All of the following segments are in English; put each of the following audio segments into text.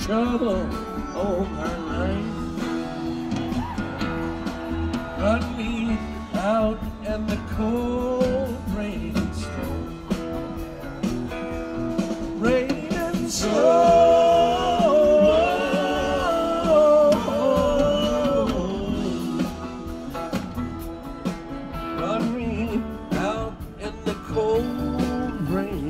Trouble all her life, run me out in the cold rainstorm, rain and storm, run me out in the cold rain.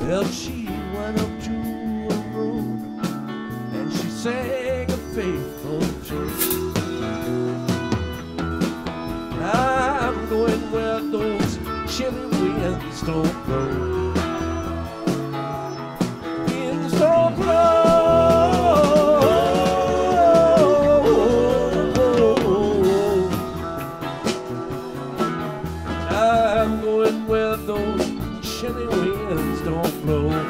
Well, she went up to a room and she sang a faithful tune. I'm going where those chilly winds don't blow. Winds don't blow. I'm going where those chilly winds don't blow.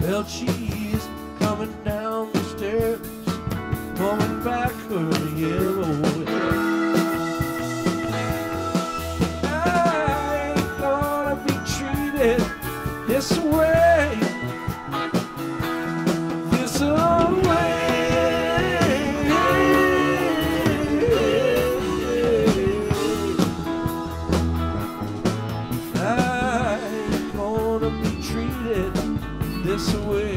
Well, she's coming down the stairs, pulling back her yellow wig. I ain't gonna be treated this way, this way. I ain't gonna be treated this way.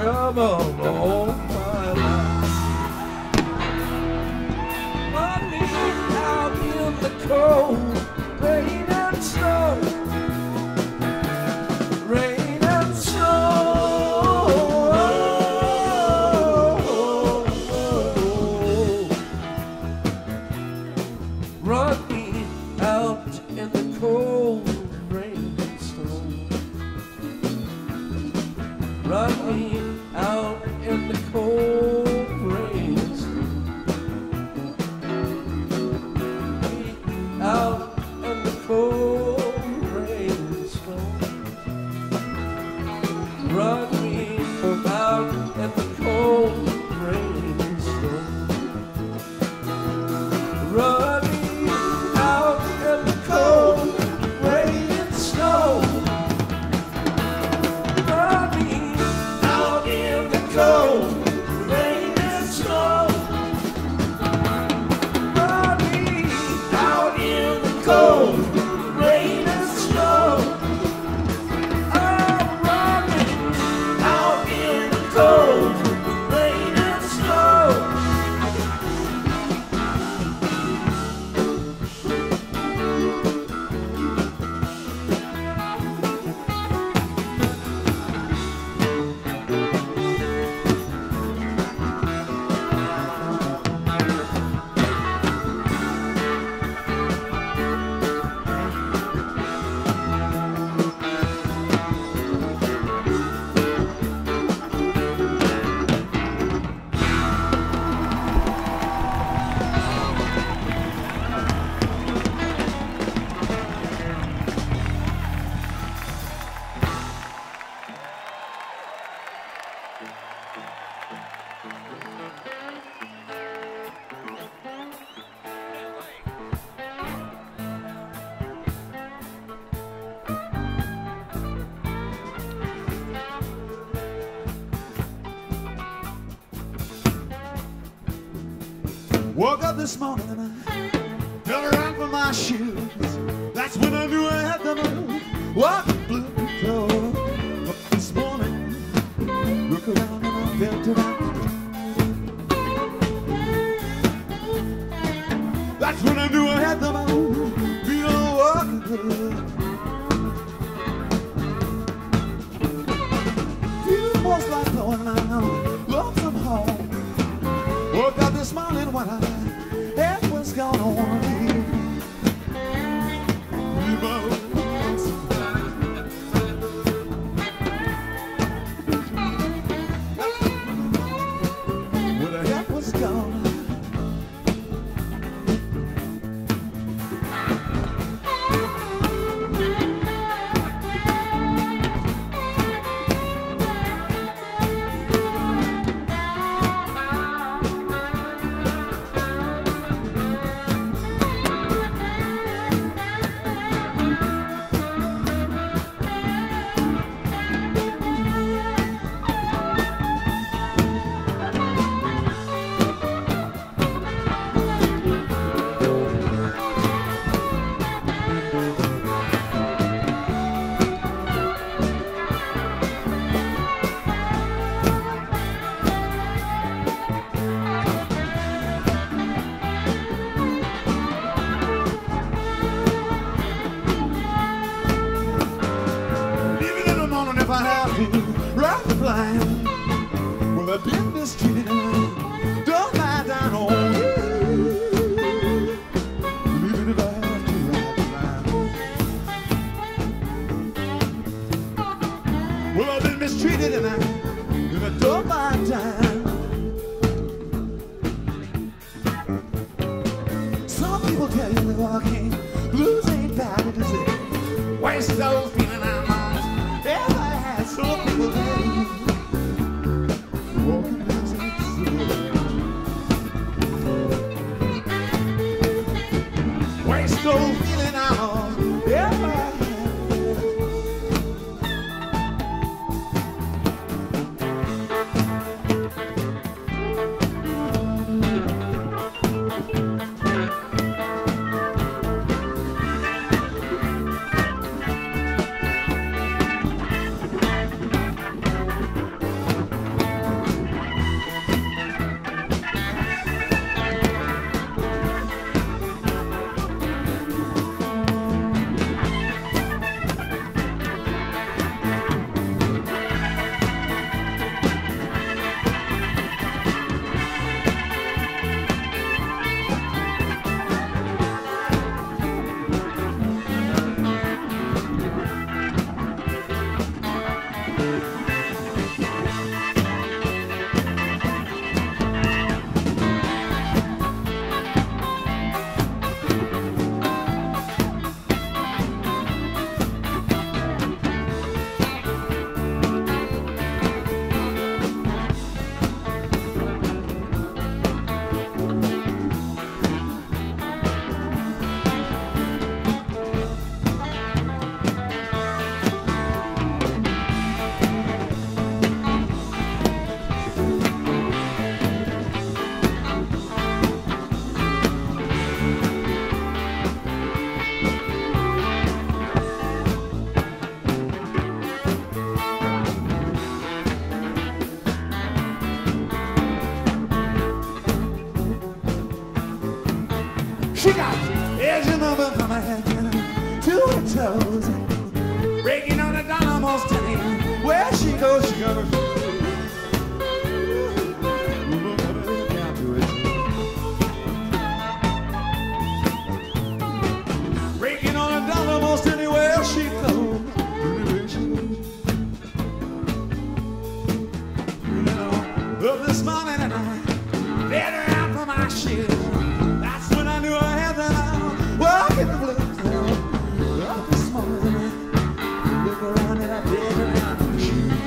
trouble all my life. I live out in the cold, rain and snow. Run me out in the cold, rain and storm. Run me out in the cold, rain and storm. Run me out in the cold, rain and storm. Run me from out in the cold, rain and storm. Run. Woke up this morning and I felt around for my shoes. That's when I knew I had them on. Walk the blue floor. Up this morning, look around and I felt it out. That's when I knew I had them on. Feet on walking good. Feeling most like going out. Love from home. Woke up this morning when it was gone on. When the heck was gone. Right the blind. Well, I've been mistreated. Don't lie down on me. Believe it if I have to ride the blind. Well, I've been mistreated and I don't mind time. Some people tell you they're walking. Blues ain't bad, it is it. Why is those feeling out? over from my head to her toes. Breaking on a dime, almost ten. Where she goes, she goes. Breaking on a dime, almost anywhere she goes. Up this morning and I let her out from my shoes. That's when I knew I had that I'm walking the blues. Up this morning and I look around and I let her out from my shoes.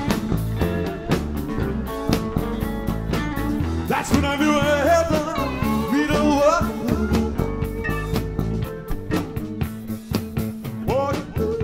That's when I knew I had that I'm free to walk. Walk the blues.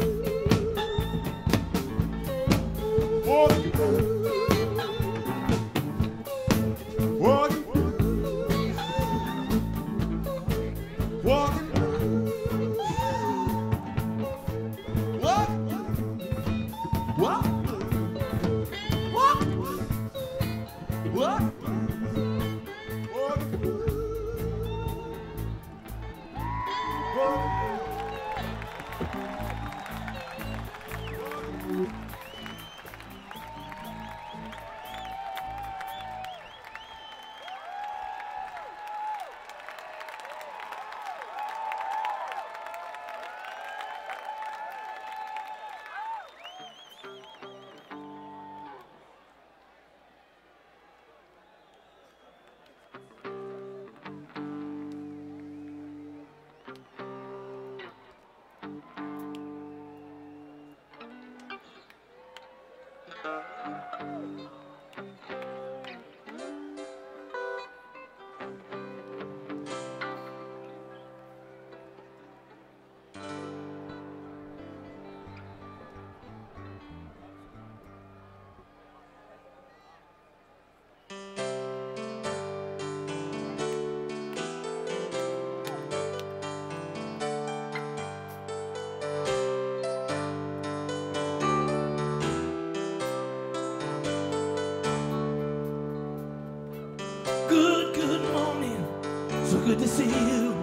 Good to see you.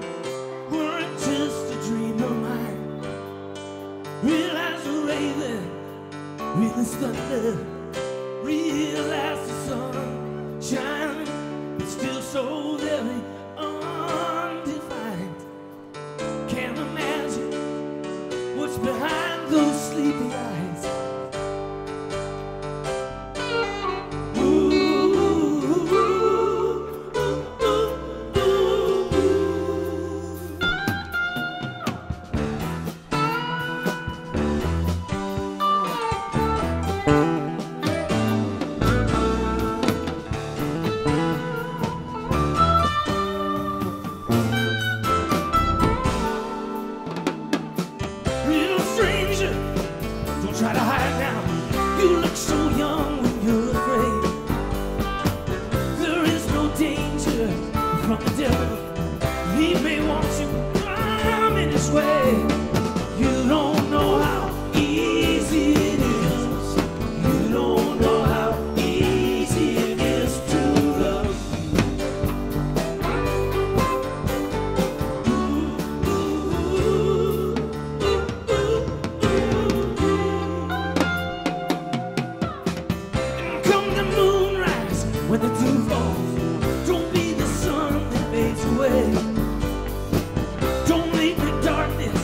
Weren't just a dream of mine. Realize the raven, realize thunder, realize the sun shining, but still so very undefined. Can't imagine what's behind those sleepy eyes. Don't make the darkness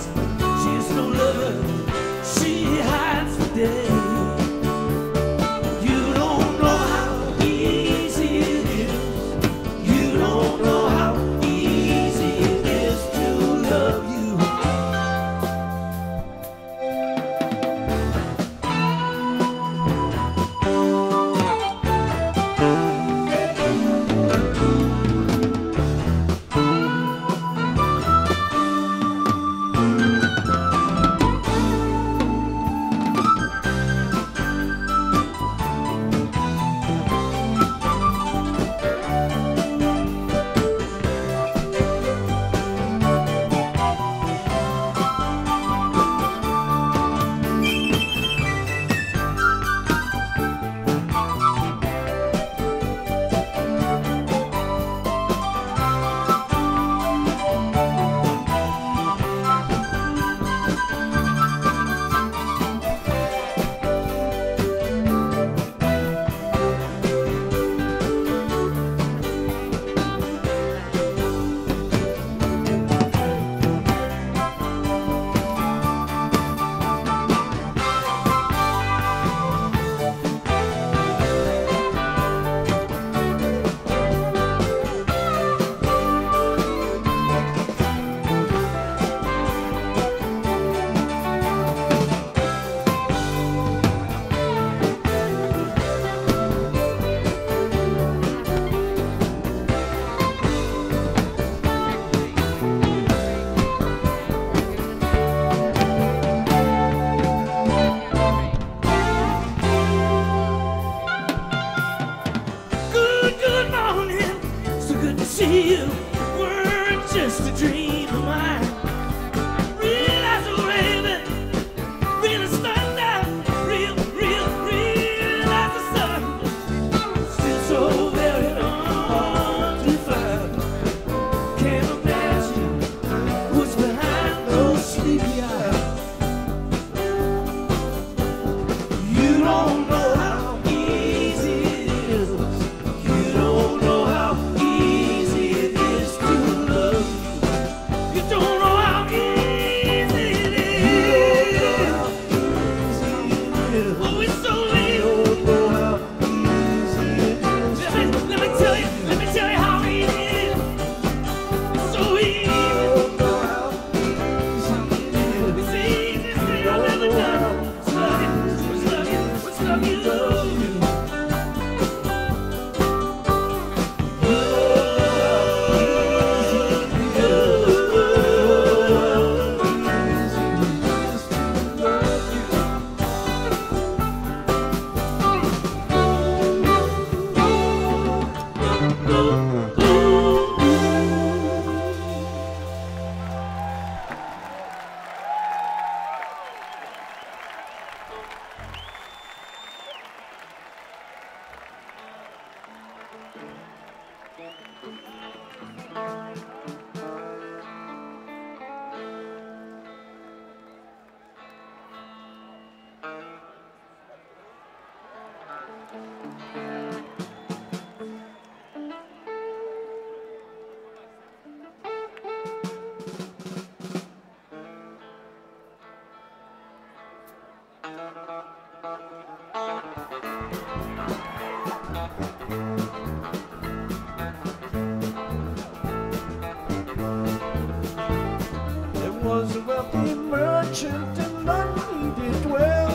was a wealthy merchant, and money did dwell.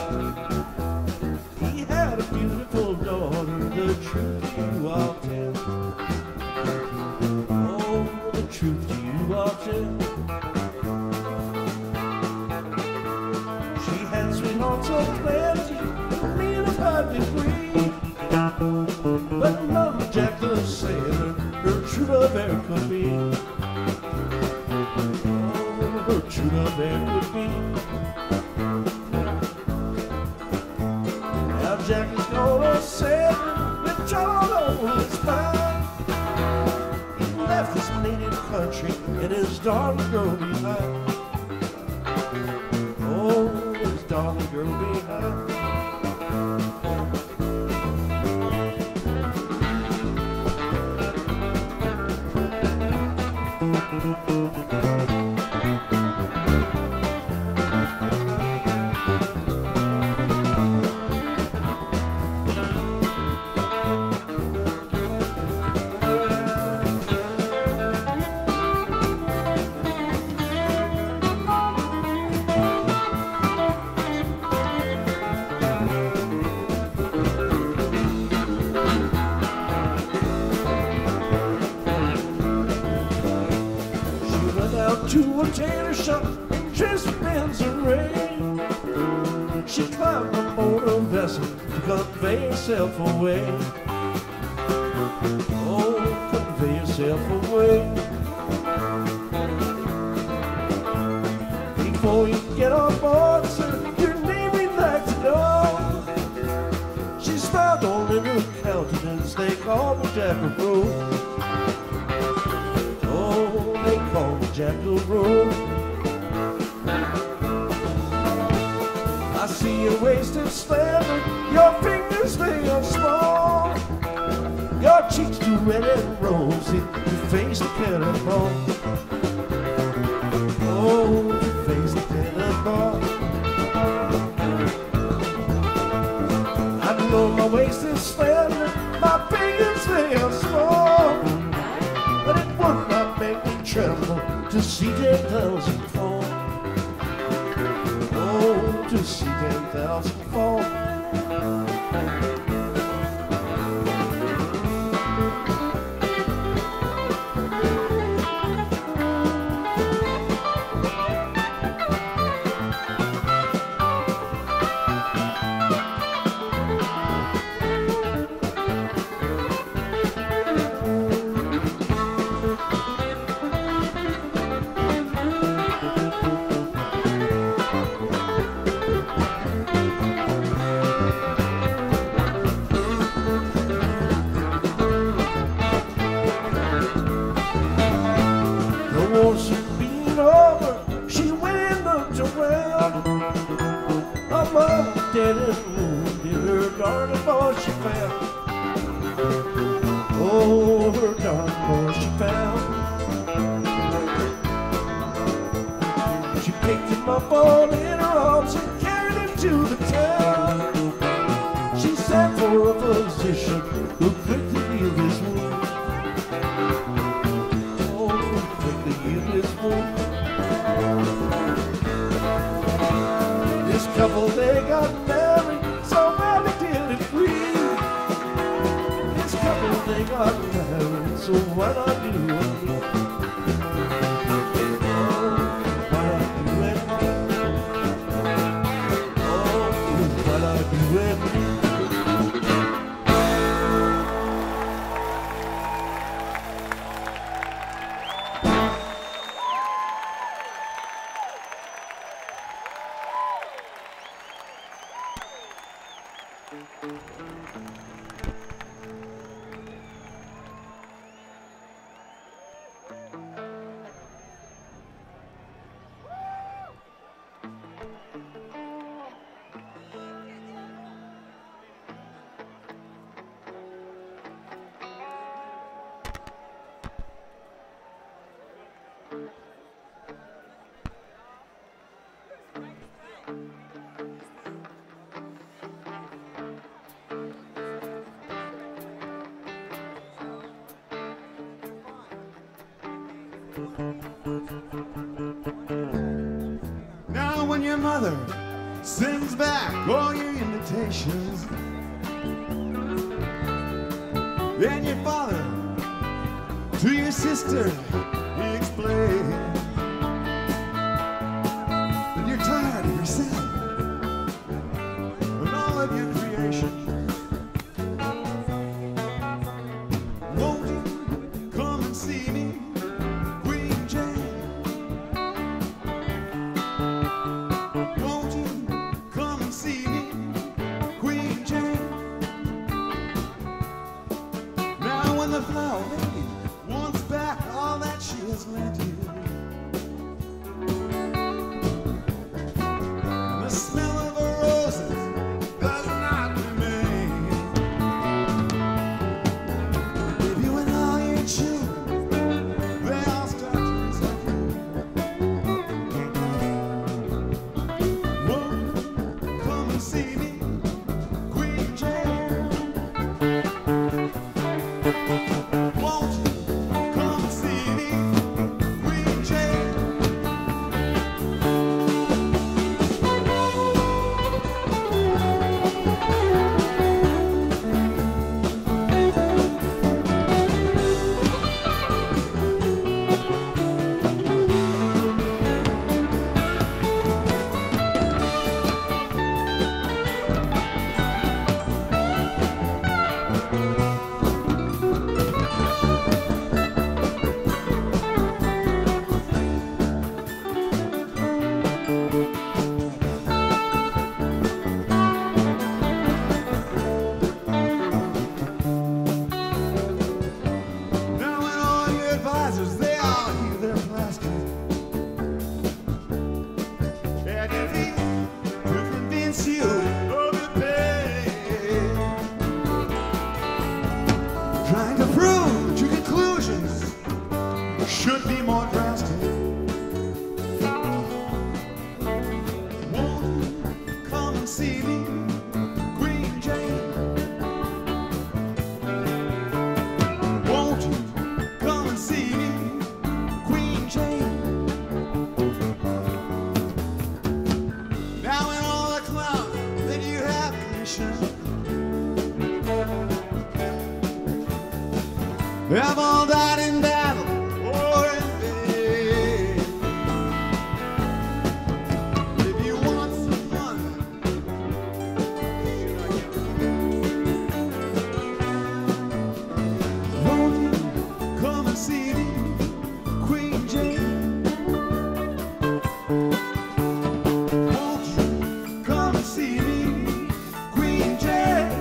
He had a beautiful daughter, the truth you all tell. Oh, the truth you all tell. She had sweethearts so plenty, a meal of high degree, but love Jack the Sailor, her true love ever could be. Her true love there could be. Now Jack is gonna sail with trouble on his mind. He left his native country and his darling girl behind. Oh, his darling girl behind. To a tailor shop and dressed in lingerie. She climbed aboard a vessel to convey herself away. Oh, convey herself away. Before you get on board, sir, your name we'd like to know. She smiled on in her countenance, they called me Jack the Rose. Jack the Rose. I see your waist is slender, your fingers they are small, your cheeks do red and rosy, your face the cannonball. Oh, your face the cannonball. I know my waist is slender, my fingers they are small, but it would not make me tremble to see 10,000 fall. Oh, to see 10,000 fall. Dead and wounded, her darling boy she found. Oh, her darling boy she found. She picked him up all in her arms and carried him to the town. She sat for a physician who quickly healed his wound. Oh, who quickly healed his wound. This couple they got married, so why not you and me? Why not you and me? Oh, why not you and me? your mother sends back all your invitations, and your father to your sister he explains that you're tired of yourself and all of your creation. Won't you come and see me, Queen Jane? Won't you come and see me, Queen Jane? Now when the flower lady wants back all that she has lent you, and the smell of her roses does not remain. If you and all your children, they all start to resent you. Won't you come and see me, Queen Jane? Won't you come and see me, Queen Jane? They all hear their plastic, and if he could convince you of the pain, trying to prove that your conclusions should be more drastic. Won't you come and see me, Queen Jane? Won't you come and see me, Queen Jane? Now in all the clouds that you have commissioned, they have all died in battle or in vain. If you want someone, here I am. Won't you come and see me, Queen Jane? Won't you come and see me, Queen Jane?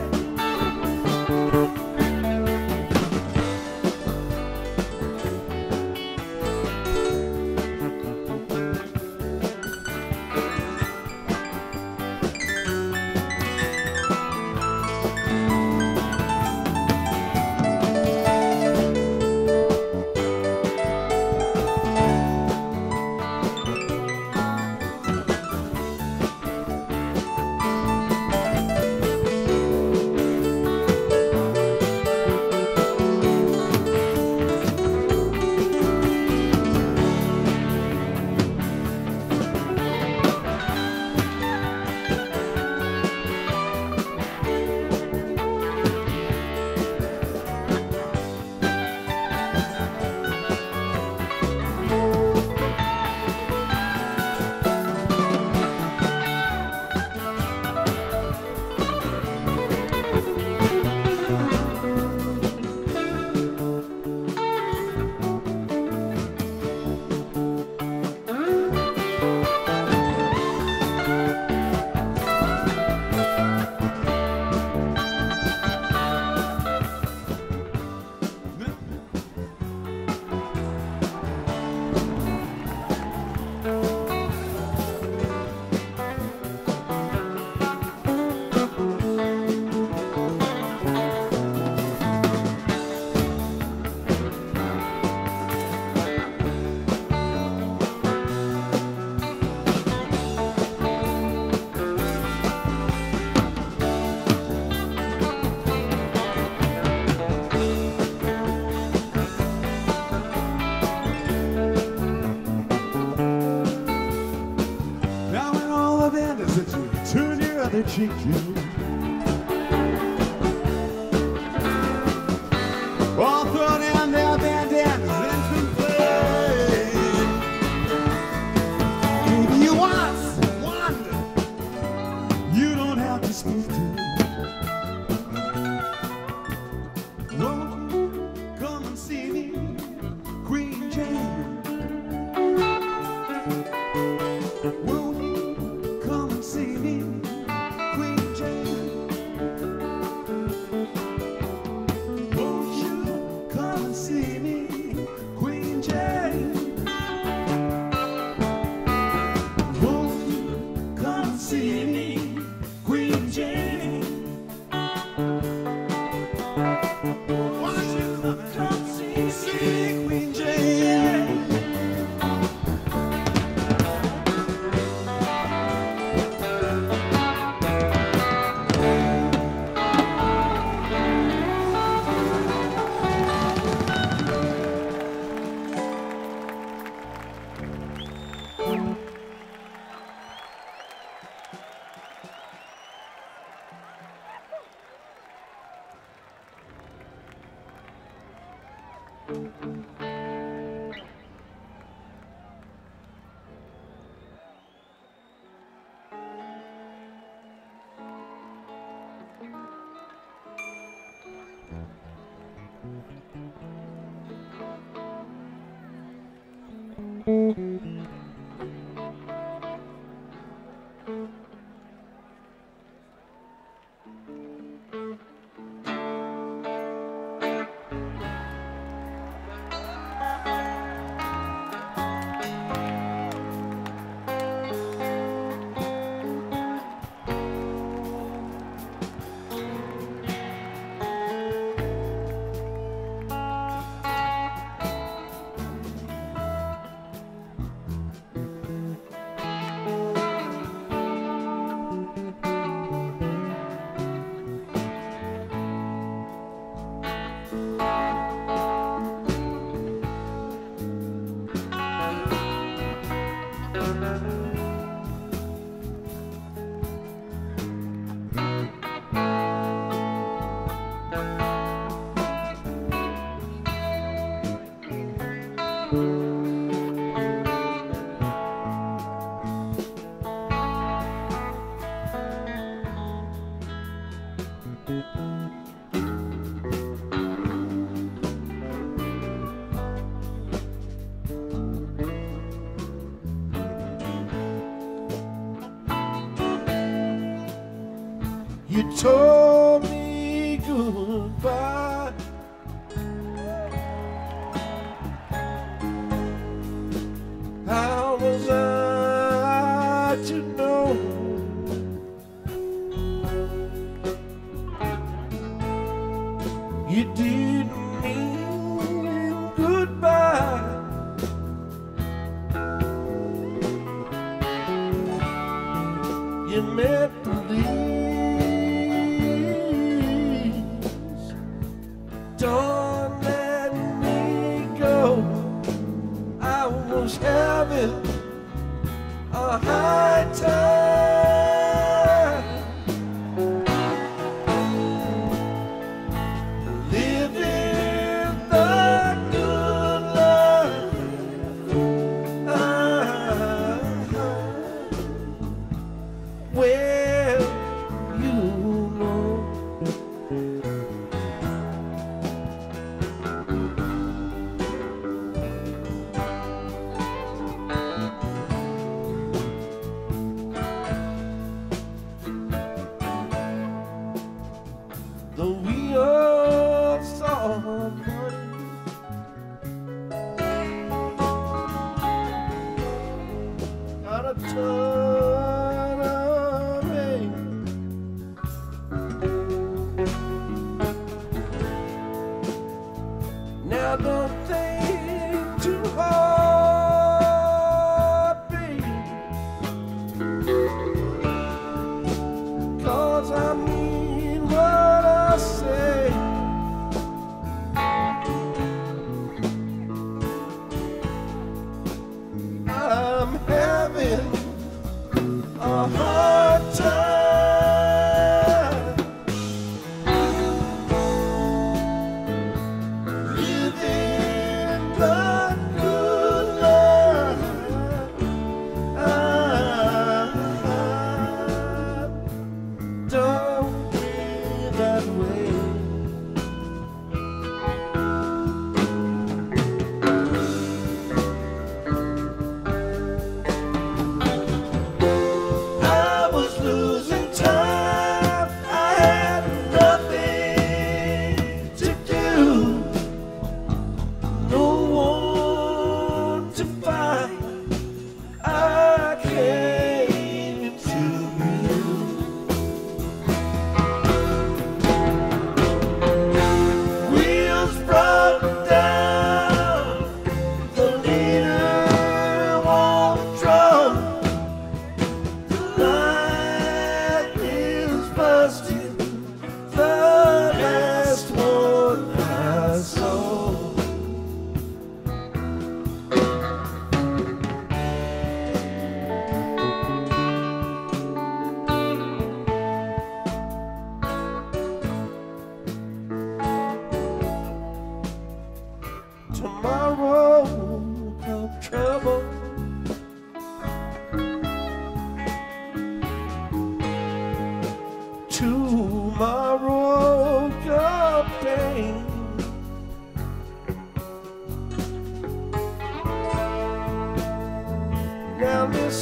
to cheat you. All thrown in their bandanas and play. Maybe you once wonder, you don't have to speak to me. Told me goodbye. How was I to know you didn't mean goodbye? You meant to leave. Don't let me go. I was having a high time, living the good life. Well, you know. Now don't think too hard, baby, 'cause I mean what I say. I'm having a hard time.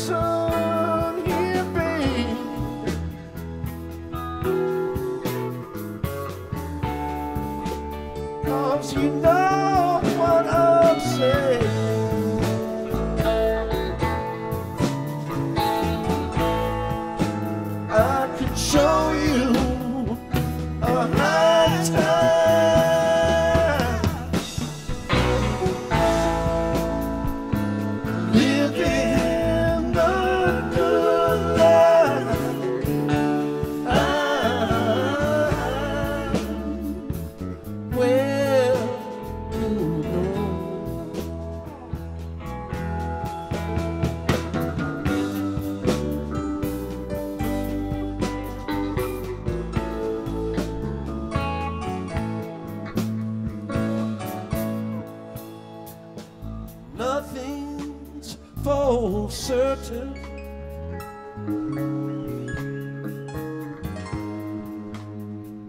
sun here, babe, 'cause you know what I'm saying. I could show you a high time. Nothing's for certain,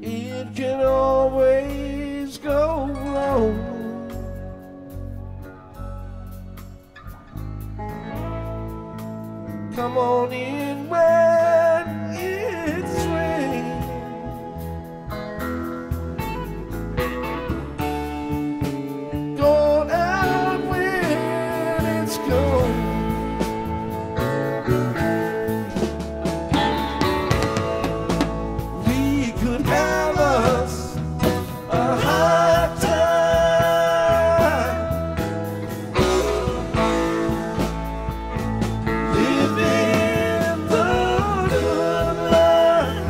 it can always go wrong. Come on in when it's raining, go out when it's cold. We could have us a hard time, living the good life.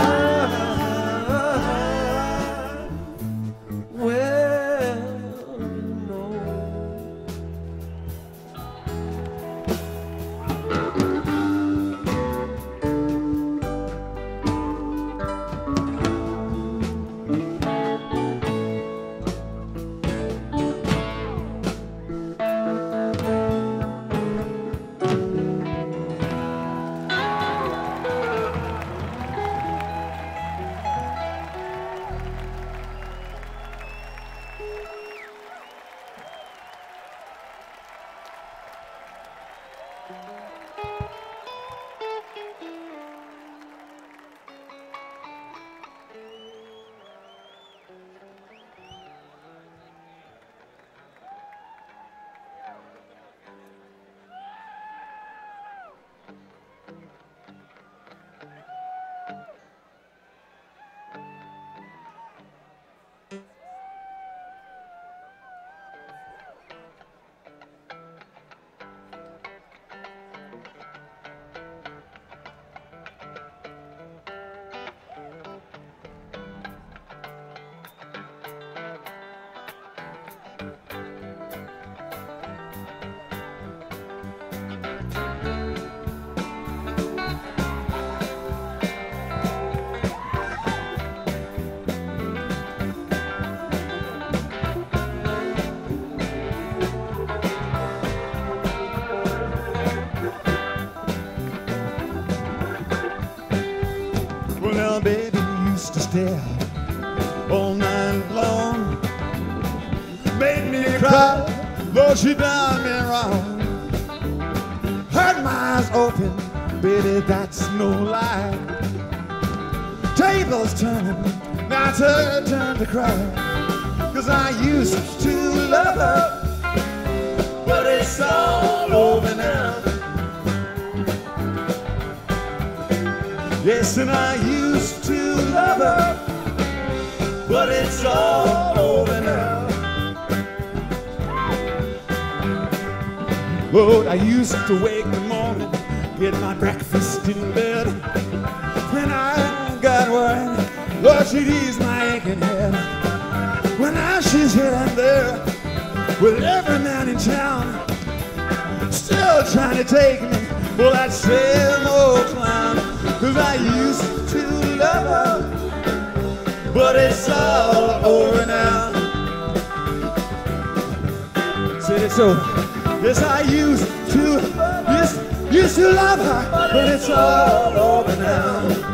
Well, you know, baby used to stare all night long, made me cry, though she done me wrong. Hurt my eyes open, baby, that's no lie. Tables turning, now it's her turn to cry. 'Cause I used to love her, but it's all over now. Yes, and I used to love her, but it's all over now. Lord, I used to wake the morning, get my breakfast in bed. When I got worried, Lord, she'd ease my aching head. Well, now she's here and there, with every man in town, still trying to take me, well, that same old clown. 'Cause I used to love her, but it's all over now. Said it so. Yes, I used to love her, but it's all over now.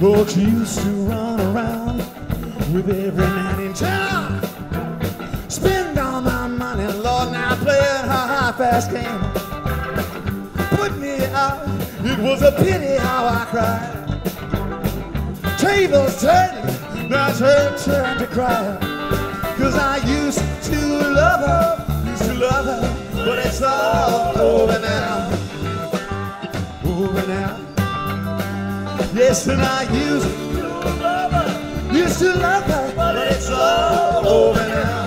But she used to run around with every man in town. Spend all my money, Lord, now playing her high-fast game. Put me out, it was a pity how I cried. Tables turning, now it's her turn to cry. Cause I used to love her, but it's all over now, Yes, and I used to love her, but it's all over now.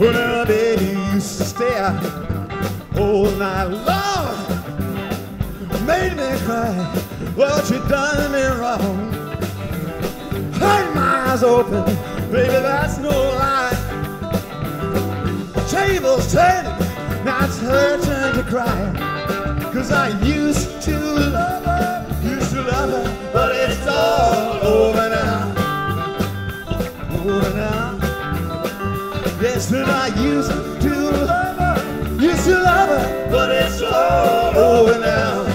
Well, now, baby, you used to stay out all night long. Made me cry, Lord, you done me wrong. Hurt my eyes open, baby, that's no lie. Tables turning, now it's her turn to cry. Cause I used to love her, but it's all over now, Yes, and I used to love her, but it's all over now,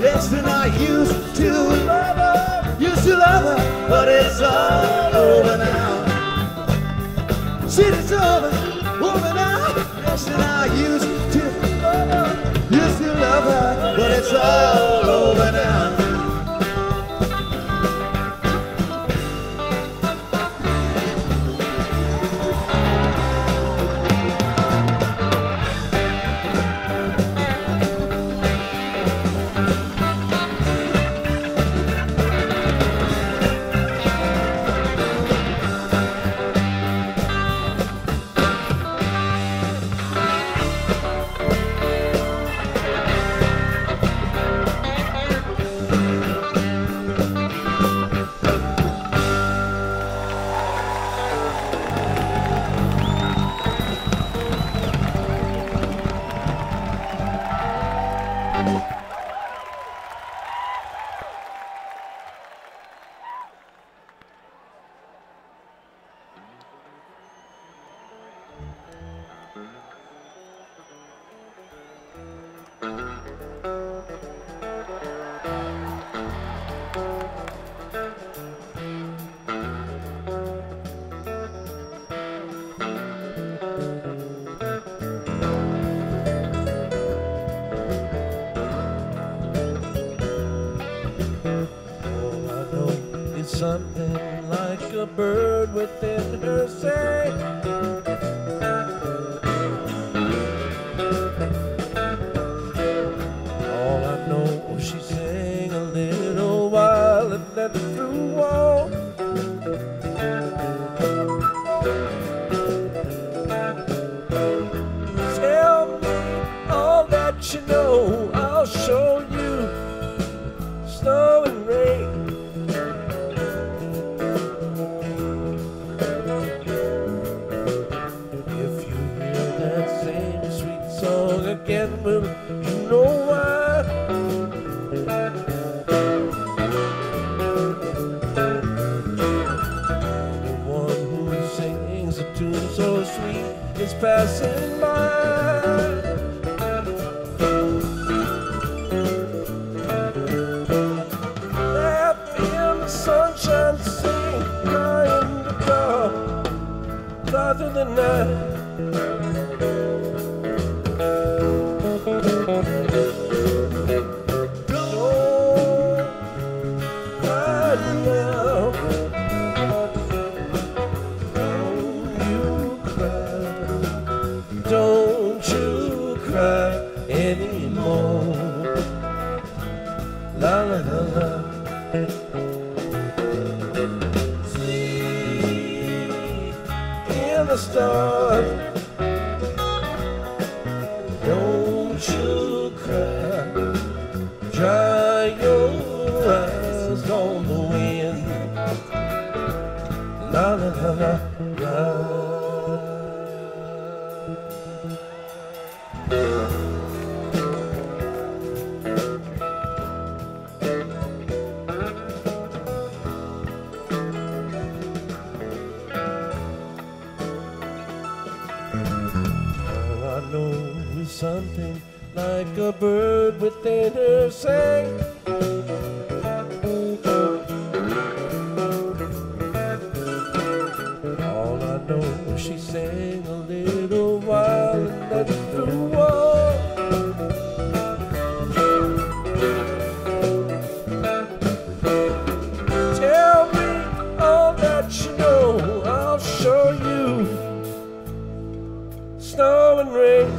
Yes, and I used to love her, but it's all over now. Shit, it's over, now. Yes, and I used to love her, but it's all over now. Something like a bird within her say. All I know, she sang a little while and then flew off. Tell me all that you know, I'll show you snow and rain. Again, well, you know why. The one who's singing passing by. Left in the sunshine, sing, cry in the dark, fly through the night. Don't you cry anymore, la la la la. Sleep in the stars, don't you cry. Dry your eyes on the wind, la la la la la. I know something like a bird within her sing. All I know, she sang a little while and then flew away. Tell me all that you know, I'll show you snow and rain.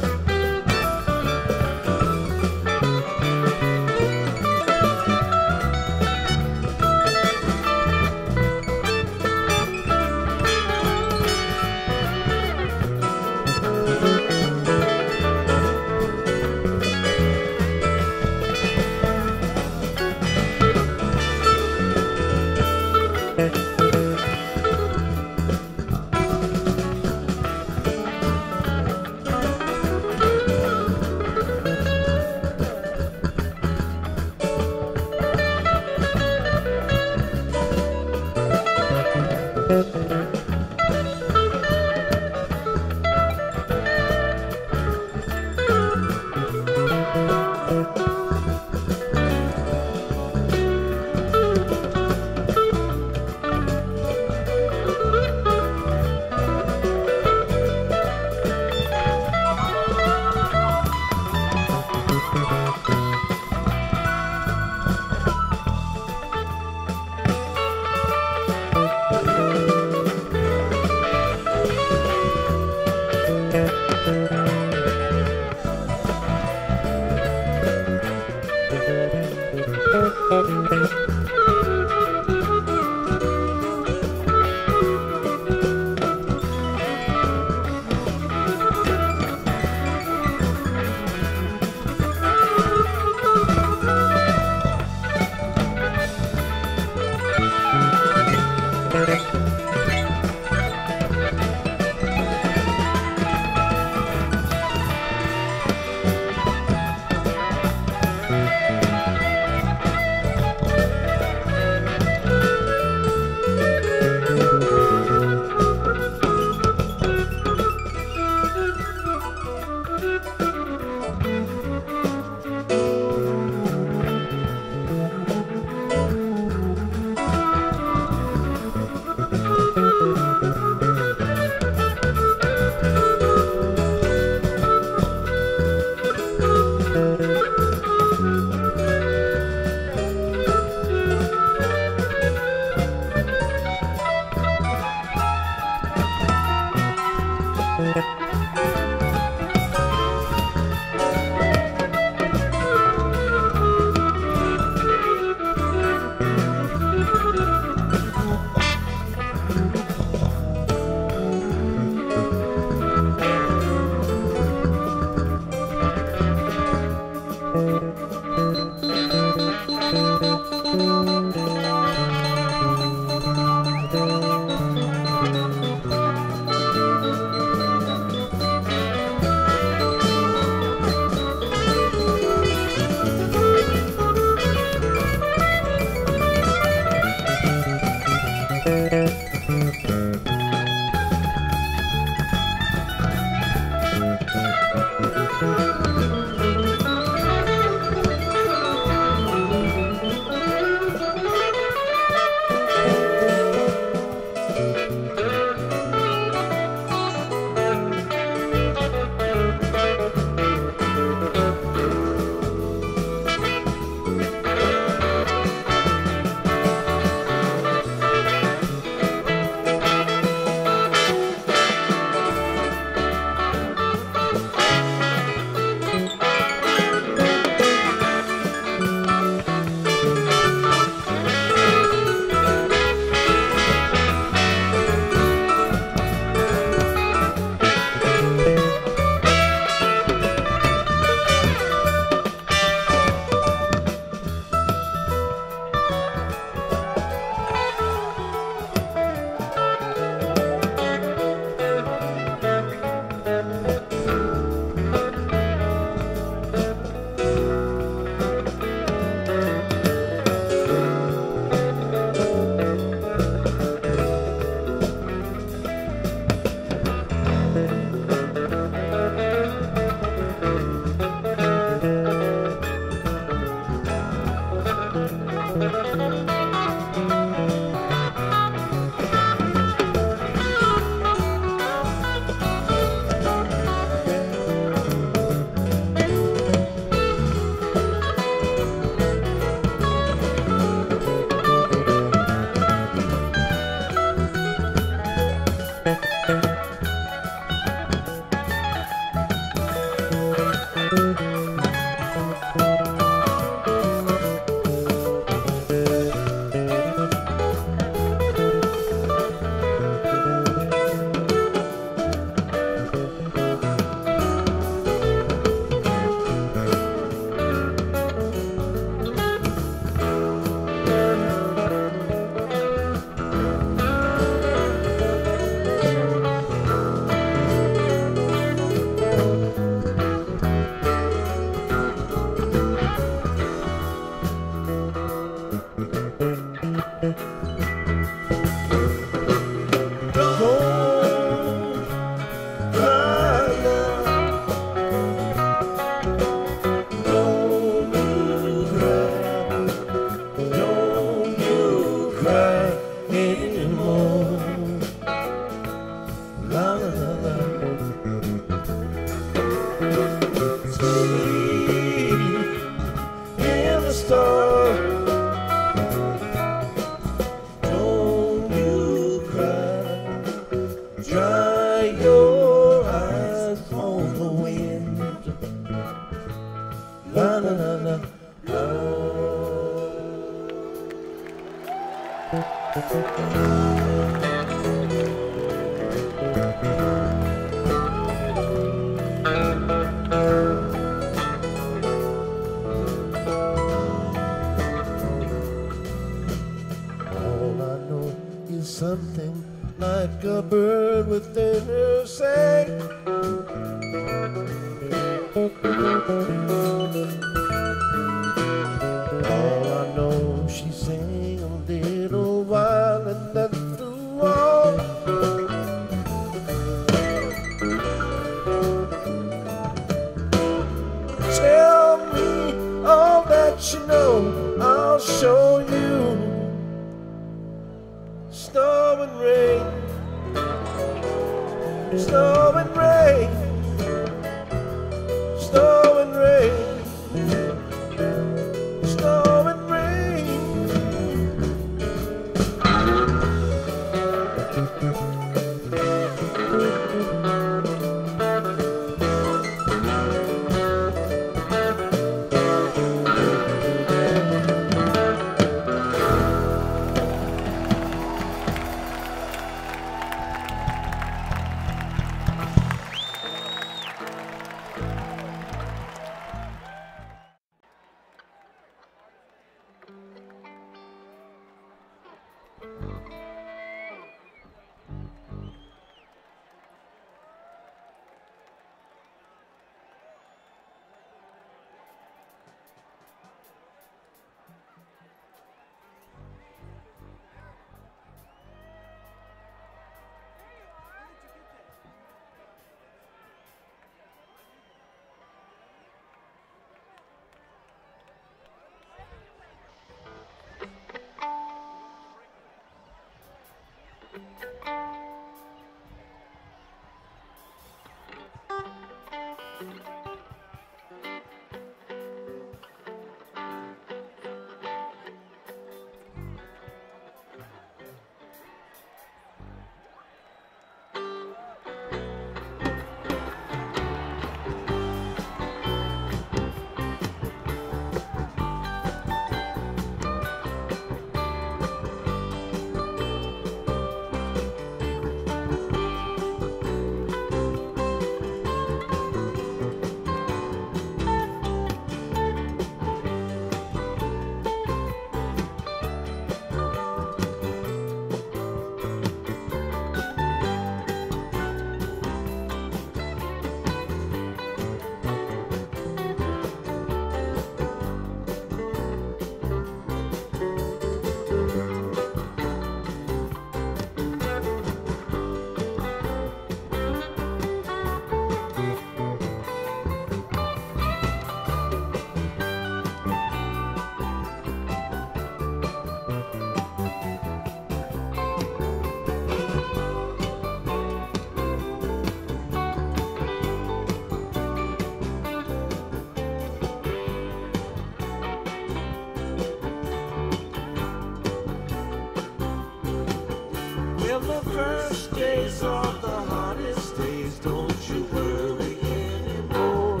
When the first days are the hardest days, don't you worry anymore.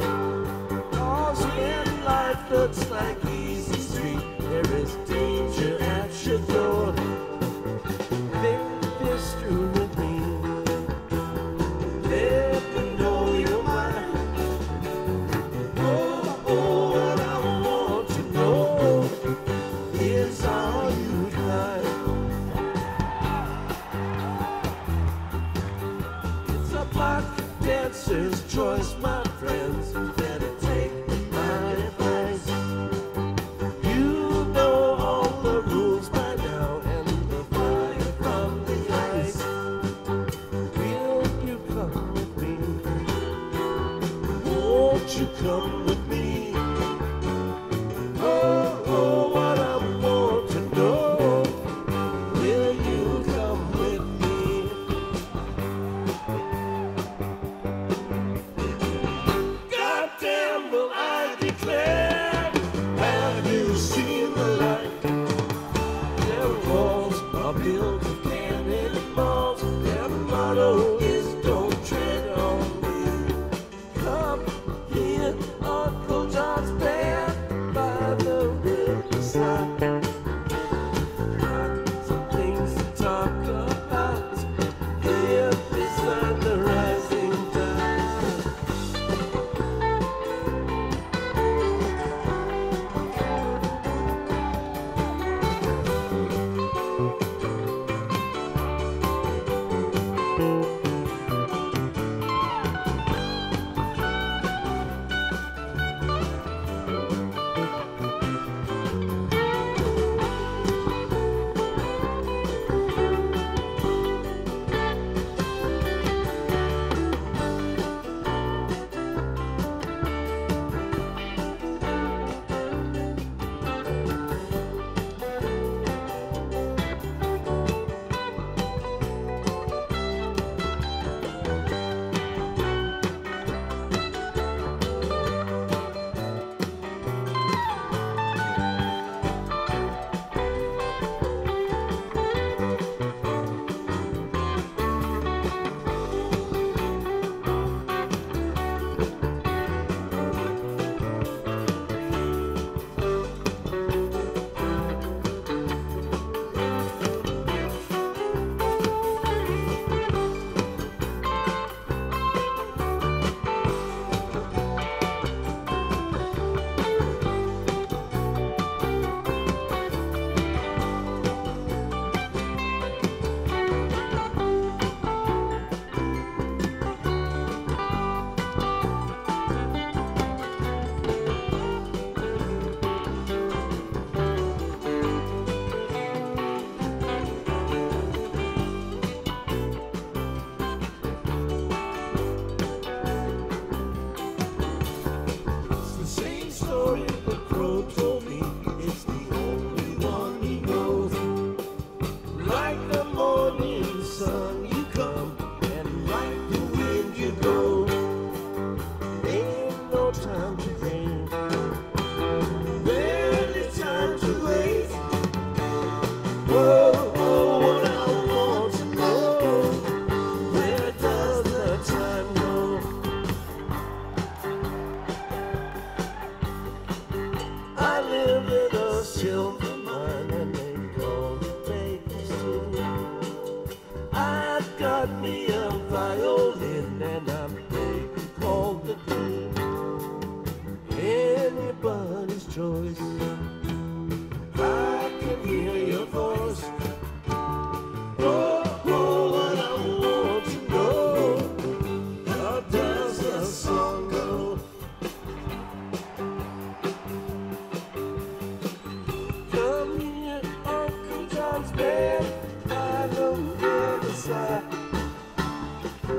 'Cause when life looks like easy street, there is danger at your door. Think this through with me. Let me know you're mine. Oh, oh, what I want to know is are you kind? Like dancer's choice, my friends, you better take my advice. You know all the rules by now and the fire from the ice. Will you come with me? Won't you come with me? Oh, oh, what I want to know. Will you come with me? Build a cannonball. Their motto is don't tread on me. Come here, Uncle John's path by the riverside. Got some things to talk about here beside the rising tide.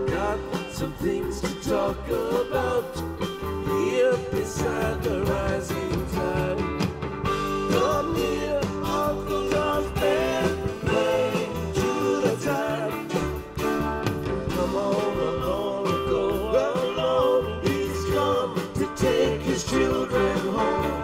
Got some things to talk about here beside the rising tide. Come here, Uncle John's pathway to the tide. Come on, along, go along. He's come to take his children home.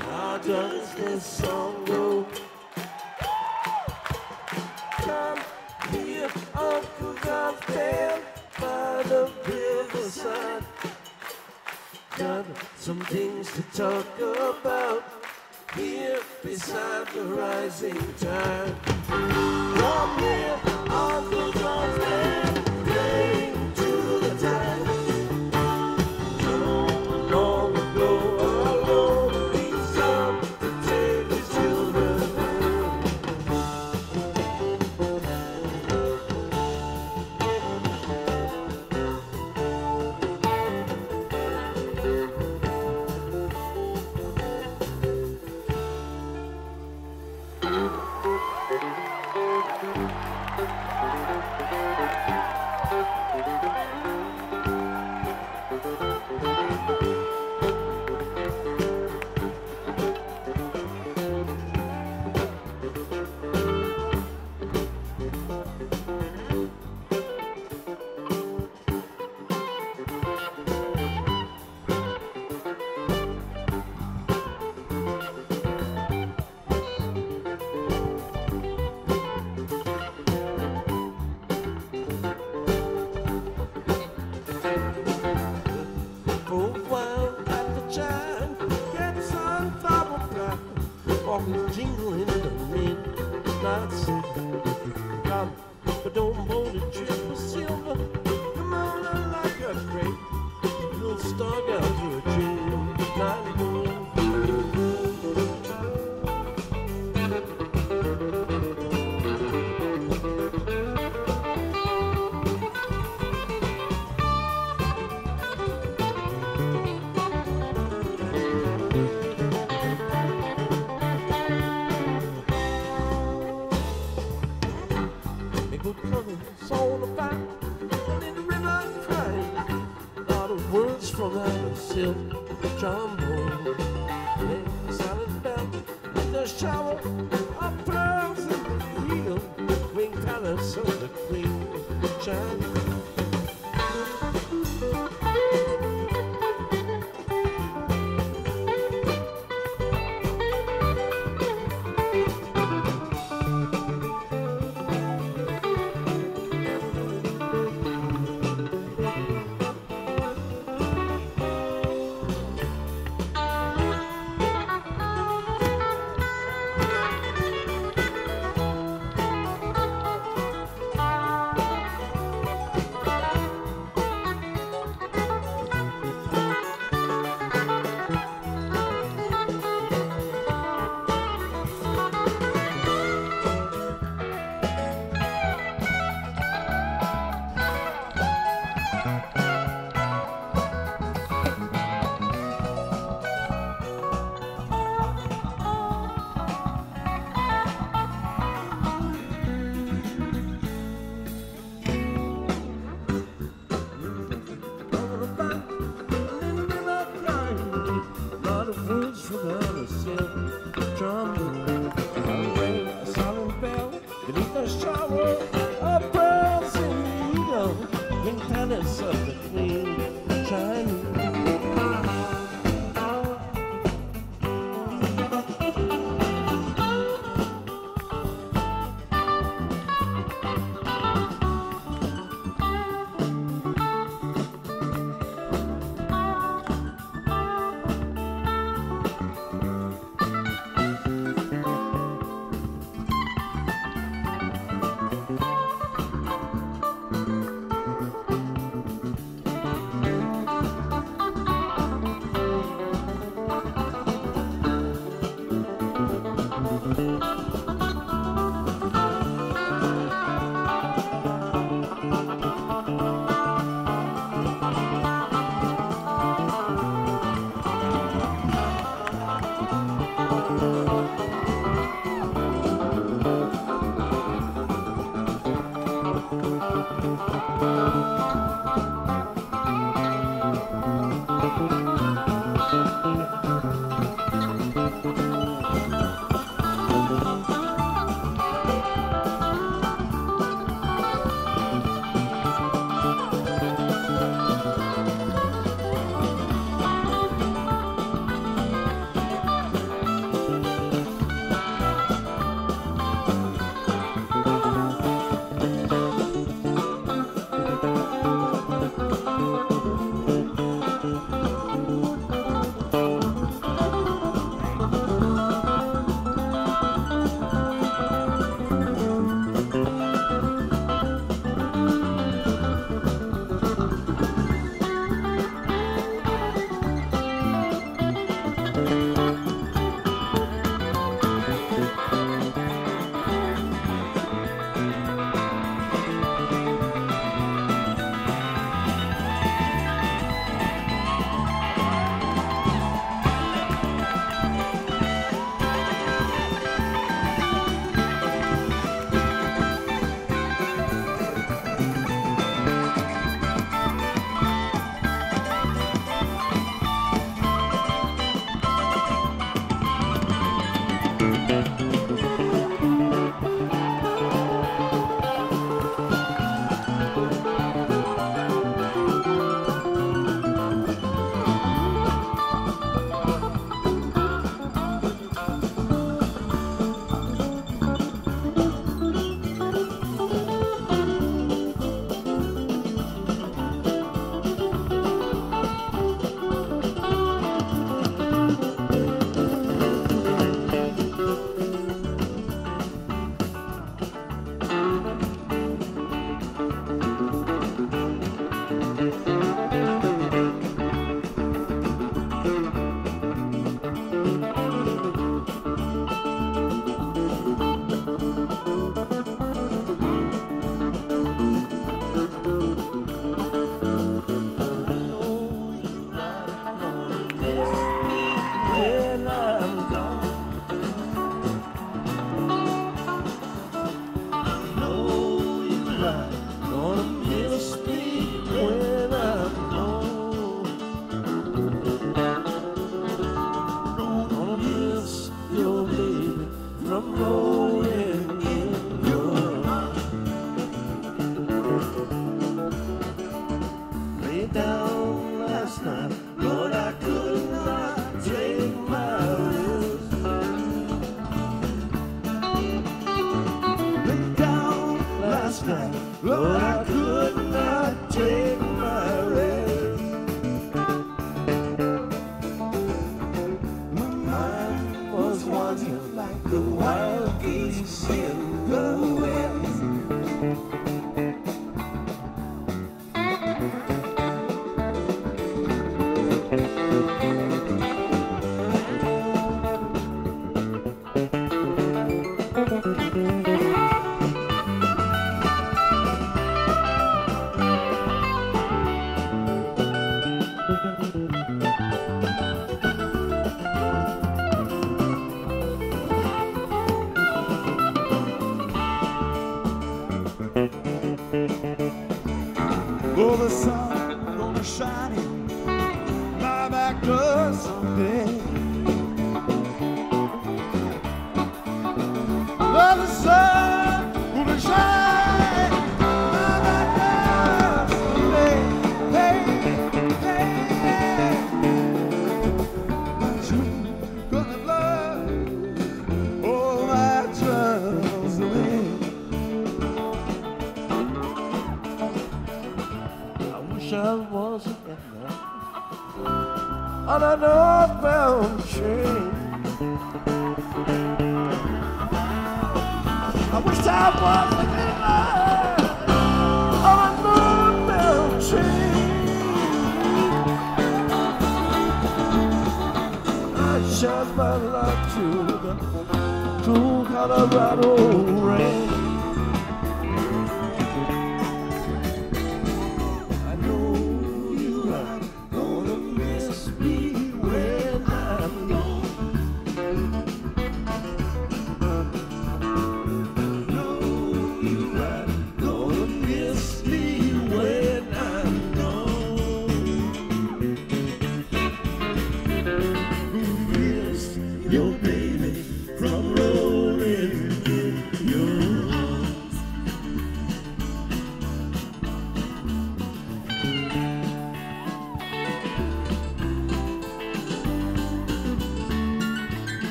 How does this song go? Come here, Uncle Godfrey, by the riverside. Got some things to talk about here beside the rising tide. Come here, Uncle Godfrey, playing to the tide.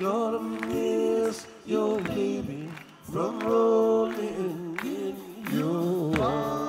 Gonna miss your baby from rolling in your arms.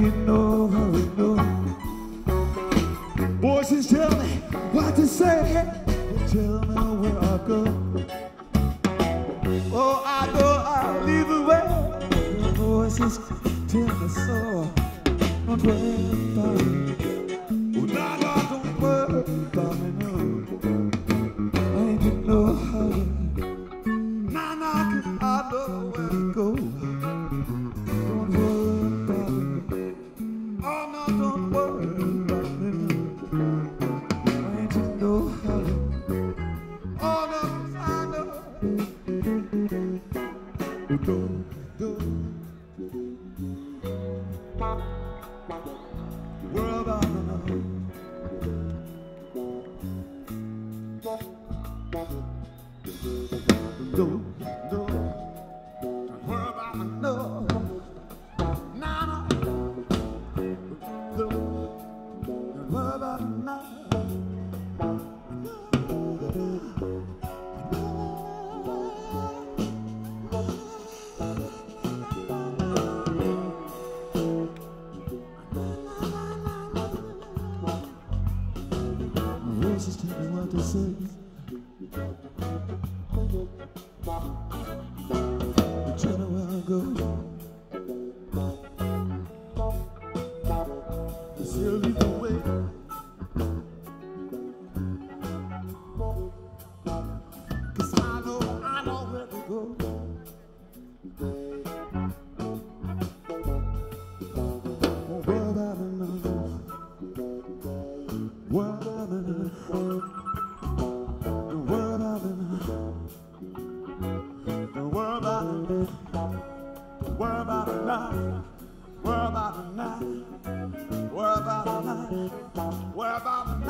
you know how you know. Voices tell me what to say, they tell me where I go. Oh, I go, I lead the way. Your voices tell me so. Don't worry about me. Oh, no, no, don't worry about me, no. I ain't you know how you. Nah, nah, I know where to go. Where about the night?